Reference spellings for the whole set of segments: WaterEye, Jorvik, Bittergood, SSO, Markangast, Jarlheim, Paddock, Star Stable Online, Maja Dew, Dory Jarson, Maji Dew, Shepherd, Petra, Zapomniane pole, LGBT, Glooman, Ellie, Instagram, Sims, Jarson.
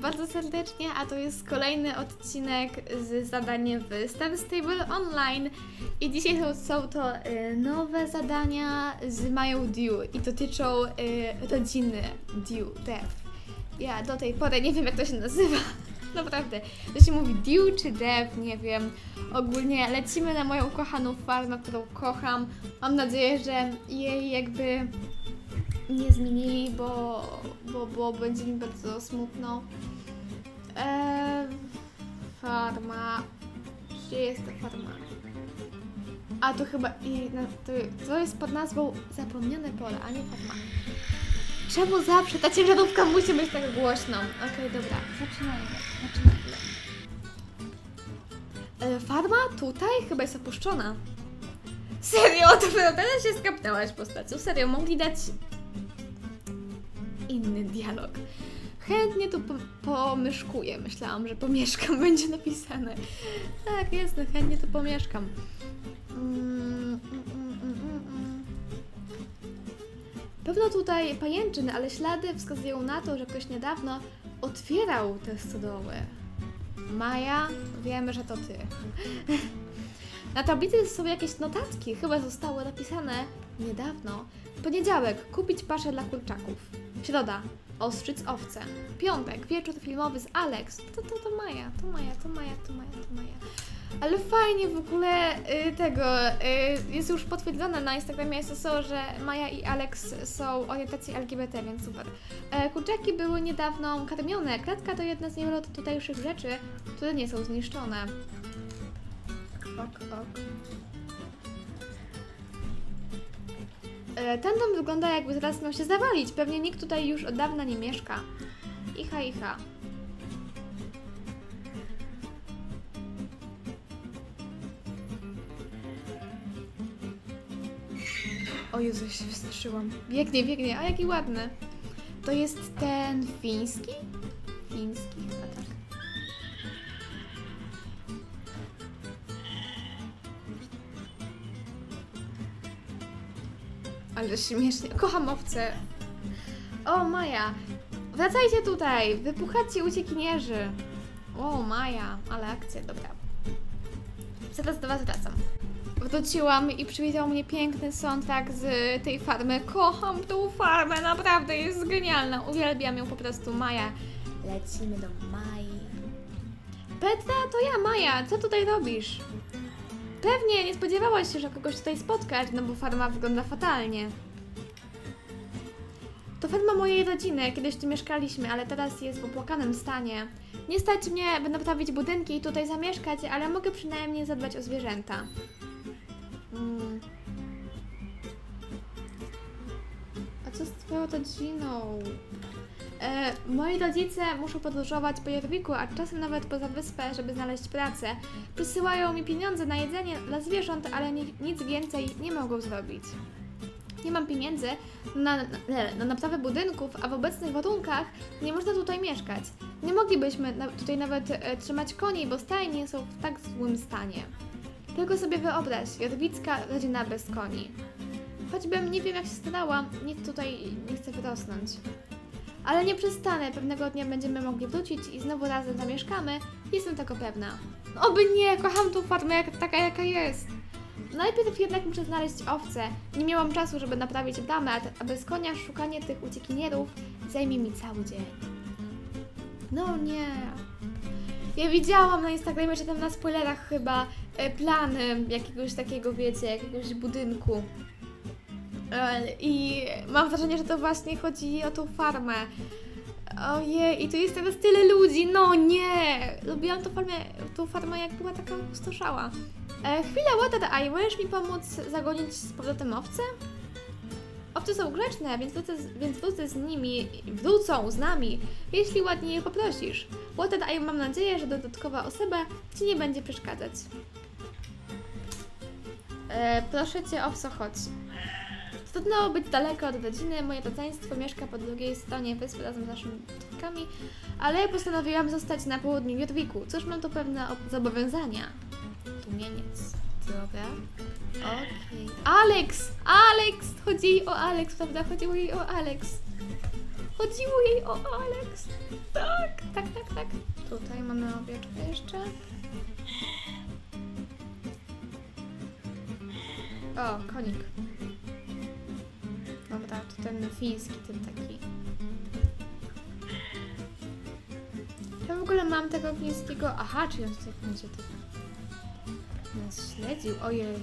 Bardzo serdecznie, a to jest kolejny odcinek z zadaniem w Star Stable Online i dzisiaj są to nowe zadania z Mają Dew i dotyczą rodziny Dew. Ja do tej pory nie wiem, jak to się nazywa, naprawdę, to się mówi Dew czy Dew, nie wiem. Ogólnie lecimy na moją ukochaną farmę, którą kocham, mam nadzieję, że jej jakby nie zmienili, bo będzie mi bardzo smutno. Farma. Gdzie jest ta farma? A to chyba. To jest pod nazwą Zapomniane pole, a nie farma. Czemu zawsze ta ciężarówka musi być tak głośną? Okej, dobra, zaczynajmy. Farma tutaj chyba jest opuszczona. Serio, to teraz się skapnęłaś postacią. Serio, mogli dać inny dialog. Chętnie tu pomieszkuję. Myślałam, że pomieszkam będzie napisane. Tak, jest, chętnie tu pomieszkam. Pewno tutaj pajęczyn, ale ślady wskazują na to, że ktoś niedawno otwierał te stodoły. Maja, wiemy, że to ty. Na tablicy są jakieś notatki, chyba zostały napisane niedawno. Poniedziałek, kupić paszę dla kurczaków. Środa, ostrzyc owce. Piątek, wieczór filmowy z Alex. To Maja. Ale fajnie w ogóle jest już potwierdzone na Instagramie SSO, że Maja i Alex są orientacji LGBT, więc super. Kurczaki były niedawno karmione. Klatka to jedna z niewielu tutejszych rzeczy, które nie są zniszczone. Ok. Ten dom wygląda, jakby zaraz miał się zawalić. Pewnie nikt tutaj już od dawna nie mieszka. Icha. O Jezu, ja się wystraszyłam. Biegnie, a jaki ładny. To jest ten fiński? Fiński chyba, tak. Ale śmiesznie. Kocham owce. O, Maja. Wracajcie tutaj. Wypuchacie uciekinierzy. O, Maja. Ale akcja, dobra. Zaraz do was wracam. Wróciłam i przywitał mnie piękny soundtrack z tej farmy. Kocham tą farmę. Naprawdę jest genialna. Uwielbiam ją po prostu. Maja. Lecimy do Maji. Petra, to ja, Maja. Co tutaj robisz? Pewnie nie spodziewałaś się, że kogoś tutaj spotkasz, no bo farma wygląda fatalnie. To farma mojej rodziny, kiedyś tu mieszkaliśmy, ale teraz jest w opłakanym stanie. Nie stać mnie, by naprawić budynki i tutaj zamieszkać, ale mogę przynajmniej zadbać o zwierzęta. A co z twoją rodziną? Moi rodzice muszą podróżować po Jorviku, a czasem nawet poza wyspę, żeby znaleźć pracę. Przysyłają mi pieniądze na jedzenie dla zwierząt, ale nic więcej nie mogą zrobić. Nie mam pieniędzy na naprawę budynków, a w obecnych warunkach nie można tutaj mieszkać. Nie moglibyśmy tutaj nawet trzymać koni, bo stajnie są w tak złym stanie. Tylko sobie wyobraź, jorwicka rodzina bez koni. Choćbym nie wiem jak się starałam, nic tutaj nie chce wyrosnąć. Ale nie przestanę, pewnego dnia będziemy mogli wrócić i znowu razem zamieszkamy, jestem tego pewna. Oby nie, kocham tą farmę taka jaka jest. Najpierw jednak muszę znaleźć owce. Nie miałam czasu, żeby naprawić bramę, a bez konia szukanie tych uciekinierów zajmie mi cały dzień. No nie. Ja widziałam na Instagramie, że tam na spoilerach chyba plany jakiegoś takiego, wiecie, jakiegoś budynku. I mam wrażenie, że to właśnie chodzi o tą farmę. Ojej, i tu jest teraz tyle ludzi, no nie! Lubiłam tą farmę jak była taka opustoszała. Chwila, WaterEye, możesz mi pomóc zagonić z powrotem owce? Owce są grzeczne, więc wrócę z nimi, wrócą z nami, jeśli ładnie je poprosisz. WaterEye, mam nadzieję, że dodatkowa osoba ci nie będzie przeszkadzać. Proszę cię, owco, chodź. Trudno być daleko od rodziny, moje rodzeństwo mieszka po drugiej stronie wyspy razem z naszymi córkami, ale postanowiłam zostać na południu Jorviku, cóż, mam tu pewne zobowiązania. zmienić drogę. Okej. Alex! Alex! Chodzi jej o Alex, prawda? Chodziło jej o Alex. Chodziło jej o Alex. Tak, tak, tak, tak. Tutaj mamy owieczkę jeszcze. O, konik. Dobra, to ten fiński, ten taki. Ja w ogóle mam tego fińskiego... Aha, czy on tutaj będzie tak... nas śledził? Ojej.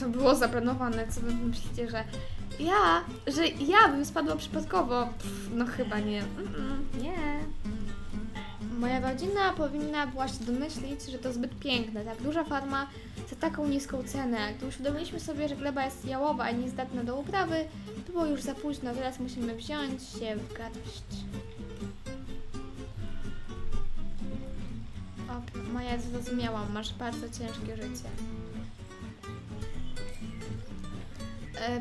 To było zaplanowane, co wy myślicie, że... Ja bym spadła przypadkowo. Pff, no chyba nie. Nie. Moja rodzina powinna była się domyślić, że to zbyt piękne, tak duża farma za taką niską cenę. Gdy uświadomiliśmy sobie, że gleba jest jałowa, a niezdatna do uprawy, było już za późno, teraz musimy wziąć się w garść. O, Maja, zrozumiałam, masz bardzo ciężkie życie.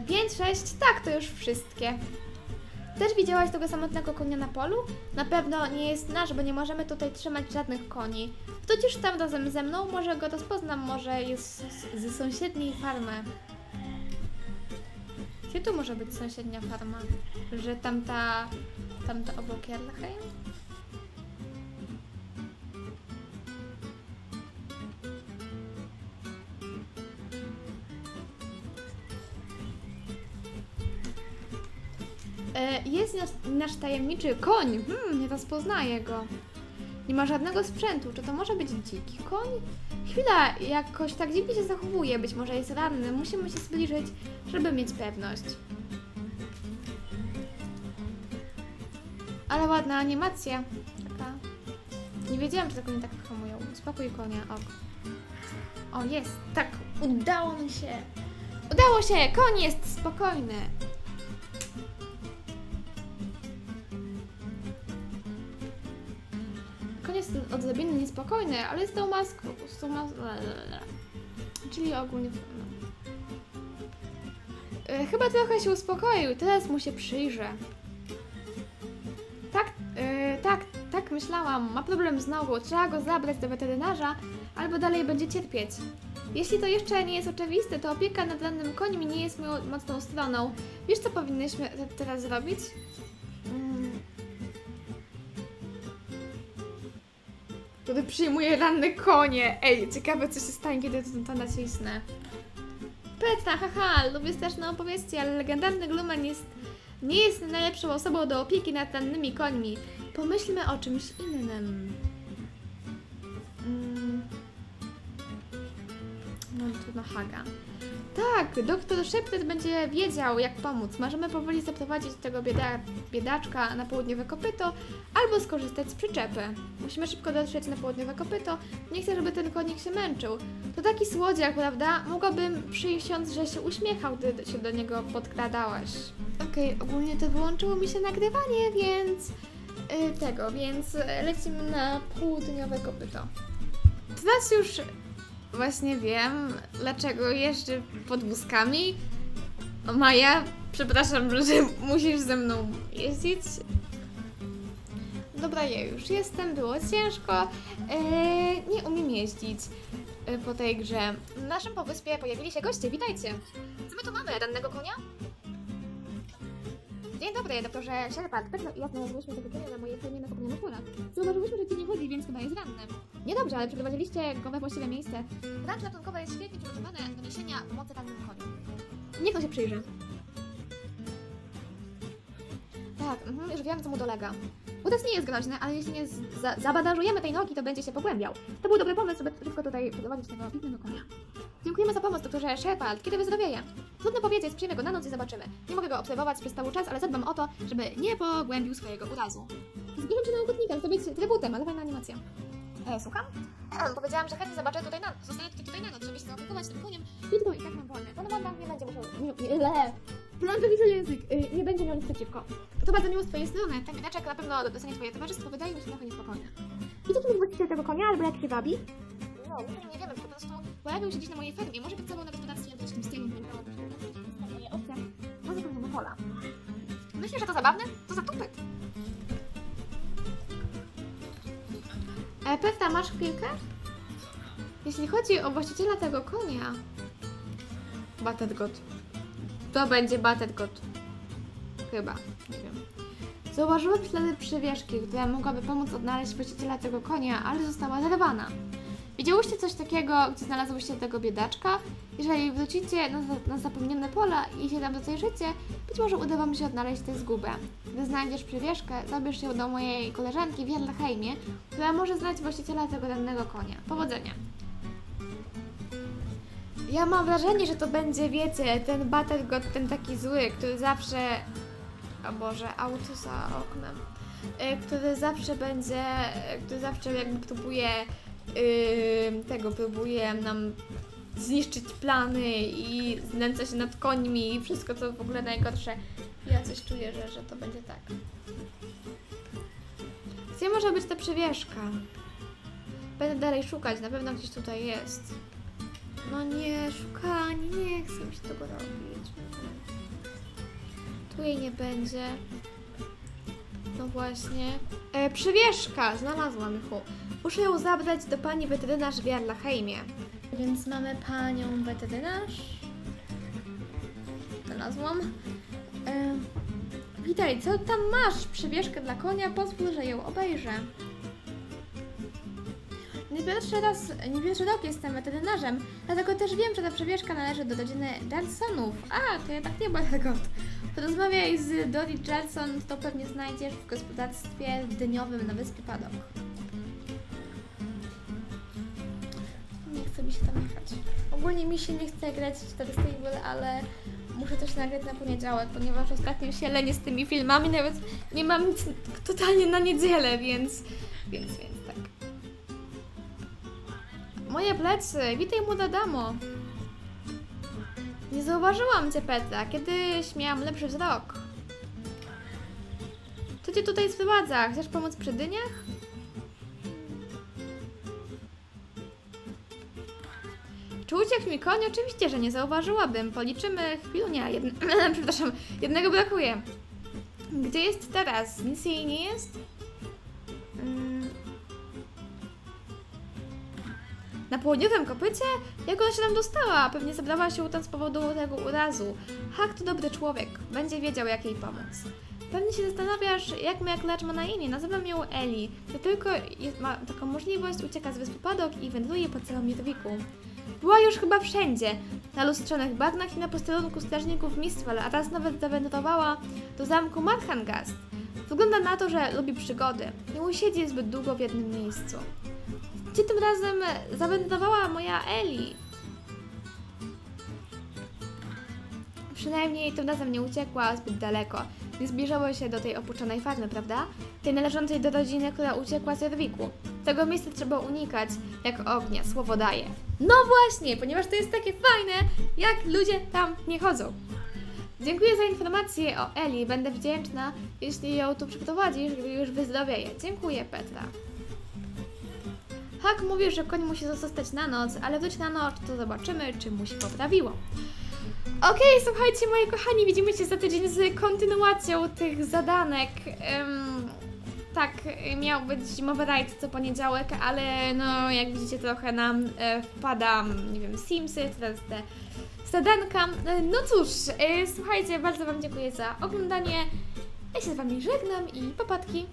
5, 6, tak, to już wszystkie. Też widziałaś tego samotnego konia na polu? Na pewno nie jest nasz, bo nie możemy tutaj trzymać żadnych koni. Wrócisz tam razem ze mną, może go rozpoznam, może jest ze sąsiedniej farmy. Gdzie tu może być sąsiednia farma? Że tamta obok Jarlheim? Jest nasz tajemniczy koń. Nie rozpoznaję go. Nie ma żadnego sprzętu. Czy to może być dziki koń? Chwila, jakoś tak dziwnie się zachowuje. Być może jest ranny. Musimy się zbliżyć, żeby mieć pewność. Ale ładna animacja. Taka. Nie wiedziałam, że te konie tak hamują. Uspokój konia. O. O, jest. Tak, udało mi się. Udało się! Koń jest spokojny. Jest odrobinę niespokojny, ale jest tą maską, czyli ogólnie... Chyba trochę się uspokoił i teraz mu się przyjrzę. Tak, tak myślałam, ma problem z nogą, trzeba go zabrać do weterynarza, albo dalej będzie cierpieć. Jeśli to jeszcze nie jest oczywiste, to opieka nad rannym koniem nie jest moją mocną stroną. Wiesz, co powinnyśmy teraz zrobić? Wtedy przyjmuje ranne konie. Ej, ciekawe, co się stanie, kiedy to nacisnę. Petra, haha, lubię straszne opowieści, ale legendarny Glooman nie jest najlepszą osobą do opieki nad rannymi końmi. Pomyślmy o czymś innym. No trudno, Haga. Tak, doktor Shepherd będzie wiedział, jak pomóc. Możemy powoli zaprowadzić tego biedaczka na południowe kopyto albo skorzystać z przyczepy. Musimy szybko dotrzeć na południowe kopyto. Nie chcę, żeby ten konik się męczył. To taki słodziak, prawda? Mogłabym przysiąc, że się uśmiechał, gdy się do niego podkradałaś. Okej, ogólnie to wyłączyło mi się nagrywanie, więc... lecimy na południowe kopyto. Teraz już... Właśnie wiem, dlaczego jeżdżę pod wózkami. Maja, przepraszam, że musisz ze mną jeździć. Dobra, ja już jestem, było ciężko. Nie umiem jeździć po tej grze. W naszym powyspie pojawili się goście, witajcie. Co my tu mamy? Rannego konia? Dzień dobry, doktorze Shepherd. Petra i ja znalazłyśmy tego konia na mojej firmie na Zapomnianych polach. Zauważyłyśmy, że ci nie chodzi, więc chyba jest ranny. Niedobrze, ale przyprowadziliście go we właściwe miejsce. Ranch ratunkowe jest świetnie przygotowane do niesienia pomocy rannym koniom. Niech to się przyjrzy. Tak, już wiem, co mu dolega. Uraz nie jest groźny, ale jeśli nie zabandażujemy tej nogi, to będzie się pogłębiał. To był dobry pomysł, żeby szybko tutaj prowadzić tego pięknego konia. Dziękujemy za pomoc, doktorze Shepherd. Kiedy wyzdrowieje? Trudno powiedzieć, przyjmę go na noc i zobaczymy. Nie mogę go obserwować przez cały czas, ale zadbam o to, żeby nie pogłębił swojego urazu. Zbliżam się do ochotnika, to być trybutem, ale fajna animacja. Słucham? Powiedziałam, że chętnie zobaczę tutaj na noc. Zostaję tutaj na noc, żeby się zaopiekować tym koniem. Jutro i tak mam wolne. Pan Markangast nie będzie musiał... Plantowicy język. Nie będzie miał nic przeciwko. To bardzo miło z twojej strony. Ten biedaczek na pewno doceni twoje towarzystwo. Wydaje mi się trochę niespokojne. I co tu jest właściciel tego konia, albo jak się wabi? No, nie wiemy, po prostu pojawił się dziś na mojej fermie. Może być sobą na gospodarstwie leśnym z tym, moje owce. Może to nie pola. Myślisz, że to zabawne? To za tupyt. Petra, masz chwilkę? Jeśli chodzi o właściciela tego konia... Bittergood. To będzie Bittergood. Chyba. Nie wiem. Zauważyłam ślady przywieszki, która mogłaby pomóc odnaleźć właściciela tego konia, ale została zerwana. Widziałyście coś takiego, gdzie znalazłyście tego biedaczka? Jeżeli wrócicie na zapomniane pola i się tam dojrzycie, być może uda wam się odnaleźć tę zgubę. Gdy znajdziesz przywieszkę, zabierz ją do mojej koleżanki w Jarlheimie, która może znać właściciela tego danego konia. Powodzenia! Ja mam wrażenie, że to będzie, wiecie, ten Bittergood, ten taki zły, który zawsze... O Boże, auto za oknem. Który zawsze jakby próbuje... próbuje nam zniszczyć plany i znęca się nad końmi i wszystko, co w ogóle najgorsze. Ja coś czuję, że to będzie tak. Gdzie może być ta przewieszka? Będę dalej szukać, na pewno gdzieś tutaj jest. No nie, szukanie, nie chcę mi się tego robić. Tu jej nie będzie. No właśnie. Przewieszka! Znalazłam ją. Muszę ją zabrać do pani weterynarz w Jarlheimie. Więc mamy panią weterynarz. Znalazłam. Witaj, co tam masz? Przewieszkę dla konia, pozwól, że ją obejrzę. Nie pierwszy rok jestem weterynarzem, dlatego też wiem, że ta przewieszka należy do rodziny Jarsonów. A, to ja tak nie byłam tego. Porozmawiaj z Dory Jarson, to pewnie znajdziesz w gospodarstwie dyniowym na wyspie Paddock. Nie chce mi się tam jechać. Ogólnie mi się nie chce grać w Star Stable, ale muszę też nagrać na poniedziałek, ponieważ ostatnio się lenię z tymi filmami, nawet nie mam nic totalnie na niedzielę, więc tak. Moje plecy, witaj młoda damo. Nie zauważyłam cię, Petra, kiedyś miałam lepszy wzrok. Co cię tutaj sprowadza? Chcesz pomóc przy dyniach? Czy uciekł mi koń? Oczywiście, że nie zauważyłabym. Policzymy chwilunia. Przepraszam, jednego brakuje. Gdzie jest teraz? Nic jej nie jest? Na południowym kopycie? Jak ona się tam dostała? Pewnie zabrała się tam z powodu tego urazu. Hak to dobry człowiek. Będzie wiedział, jak jej pomóc. Pewnie się zastanawiasz, jak lecz ma na imię. Nazywam ją Ellie. To tylko ma taką możliwość, ucieka z wyspy Paddock i wędruje po całym Jorviku. Była już chyba wszędzie. Na lustrzonych bagnach i na posterunku strażników Mistral, a teraz nawet zawędrowała do zamku Markangast. Wygląda na to, że lubi przygody. Nie usiedzi zbyt długo w jednym miejscu. Gdzie tym razem zawędrowała moja Ellie? Przynajmniej tym razem nie uciekła zbyt daleko. Nie zbliżało się do tej opuszczonej farmy, prawda? Tej należącej do rodziny, która uciekła z Jorviku. Tego miejsca trzeba unikać jak ognia, słowo daję. No właśnie, ponieważ to jest takie fajne, jak ludzie tam nie chodzą. Dziękuję za informację o Ellie. Będę wdzięczna, jeśli ją tu przyprowadzisz, gdy już wyzdrowieje. Dziękuję, Petra. Hak mówi, że koń musi zostać na noc, ale wróć na noc, to zobaczymy, czy mu się poprawiło. Okej, słuchajcie, moi kochani, widzimy się za tydzień z kontynuacją tych zadanek. Tak, miał być zimowy rajd co poniedziałek, ale no, jak widzicie, trochę nam wpada, nie wiem, Simsy, teraz te zadanka. No cóż, słuchajcie, bardzo wam dziękuję za oglądanie. Ja się z wami żegnam i popatki.